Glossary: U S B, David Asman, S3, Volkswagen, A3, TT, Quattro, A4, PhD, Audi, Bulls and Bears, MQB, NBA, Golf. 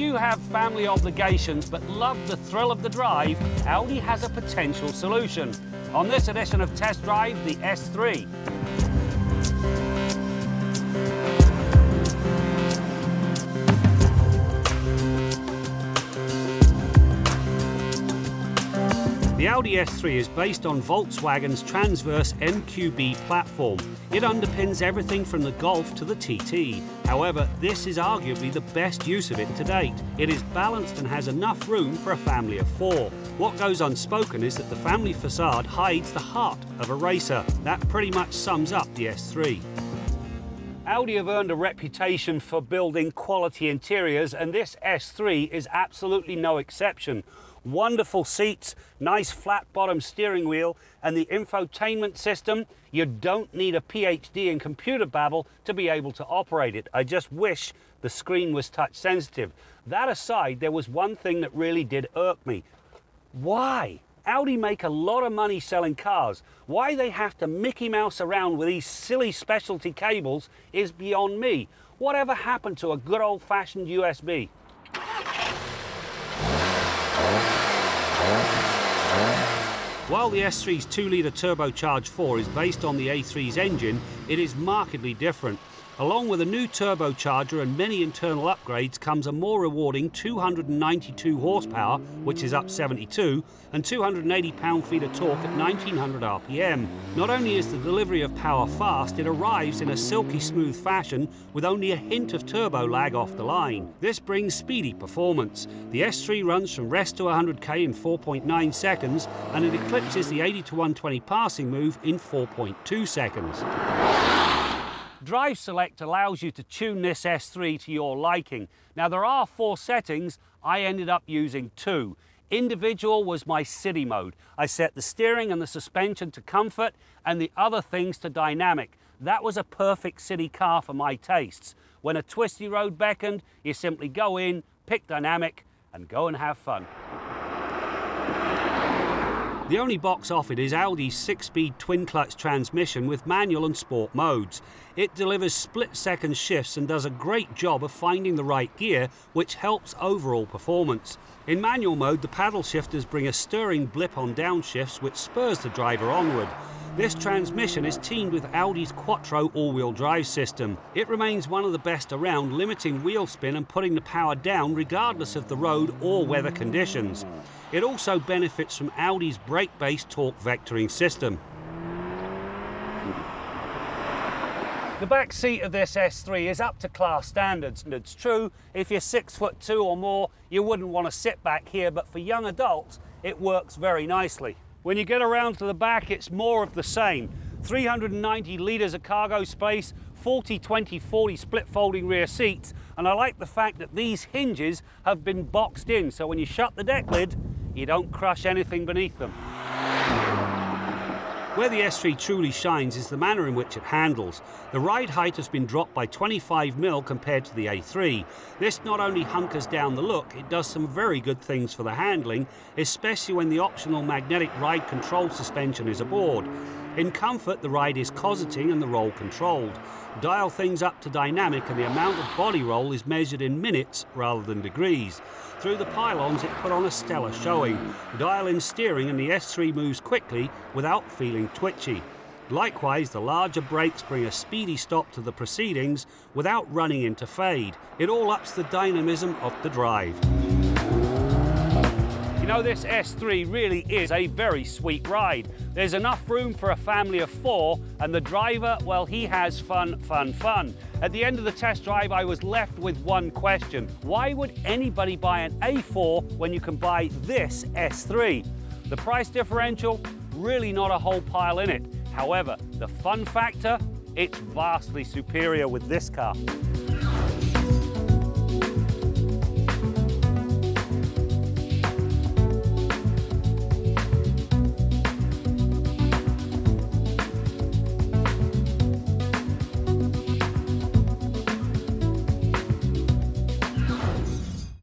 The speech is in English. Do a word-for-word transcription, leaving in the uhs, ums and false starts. do have family obligations but love the thrill of the drive, Audi has a potential solution. On this edition of Test Drive, the S three. The Audi S three is based on Volkswagen's transverse M Q B platform. It underpins everything from the Golf to the T T. However, this is arguably the best use of it to date. It is balanced and has enough room for a family of four. What goes unspoken is that the family facade hides the heart of a racer. That pretty much sums up the S three. Audi have earned a reputation for building quality interiors, and this S three is absolutely no exception. Wonderful seats, nice flat-bottom steering wheel, and the infotainment system. You don't need a PhD in computer babble to be able to operate it. I just wish the screen was touch-sensitive. That aside, there was one thing that really did irk me. Why? Audi make a lot of money selling cars. Why they have to Mickey Mouse around with these silly specialty cables is beyond me. Whatever happened to a good old-fashioned U S B? While the S three's two litre turbocharged four is based on the A three's engine, it is markedly different. Along with a new turbocharger and many internal upgrades comes a more rewarding two hundred ninety-two horsepower, which is up seventy-two, and two hundred eighty pound-feet of torque at nineteen hundred R P M. Not only is the delivery of power fast, it arrives in a silky smooth fashion with only a hint of turbo lag off the line. This brings speedy performance. The S three runs from rest to one hundred K in four point nine seconds, and it eclipses the eighty to one twenty passing move in four point two seconds. Drive Select allows you to tune this S three to your liking. Now, there are four settings. I ended up using two. Individual was my city mode. I set the steering and the suspension to comfort and the other things to dynamic. That was a perfect city car for my tastes. When a twisty road beckoned, you simply go in, pick dynamic, and go and have fun. The only box off it is Audi's six-speed twin-clutch transmission with manual and sport modes. It delivers split-second shifts and does a great job of finding the right gear, which helps overall performance. In manual mode, the paddle shifters bring a stirring blip on downshifts, which spurs the driver onward. This transmission is teamed with Audi's Quattro all-wheel drive system. It remains one of the best around, limiting wheel spin and putting the power down regardless of the road or weather conditions. It also benefits from Audi's brake-based torque vectoring system. The back seat of this S three is up to class standards, and it's true, if you're six foot two or more, you wouldn't want to sit back here, but for young adults, it works very nicely. When you get around to the back, it's more of the same. three hundred ninety litres of cargo space, forty twenty forty split folding rear seats, and I like the fact that these hinges have been boxed in, so when you shut the deck lid, you don't crush anything beneath them. Where the S three truly shines is the manner in which it handles. The ride height has been dropped by twenty-five millimeters compared to the A three. This not only hunkers down the look, it does some very good things for the handling, especially when the optional magnetic ride control suspension is aboard. In comfort, the ride is cosseting and the roll controlled. Dial things up to dynamic and the amount of body roll is measured in minutes rather than degrees. Through the pylons, it put on a stellar showing. Dial in steering and the S three moves quickly without feeling twitchy. Likewise, the larger brakes bring a speedy stop to the proceedings without running into fade. It all ups the dynamism of the drive. You know, this S three really is a very sweet ride. There's enough room for a family of four, and the driver, well, he has fun, fun, fun. At the end of the test drive, I was left with one question. Why would anybody buy an A four when you can buy this S three? The price differential, really not a whole pile in it. However, the fun factor, it's vastly superior with this car.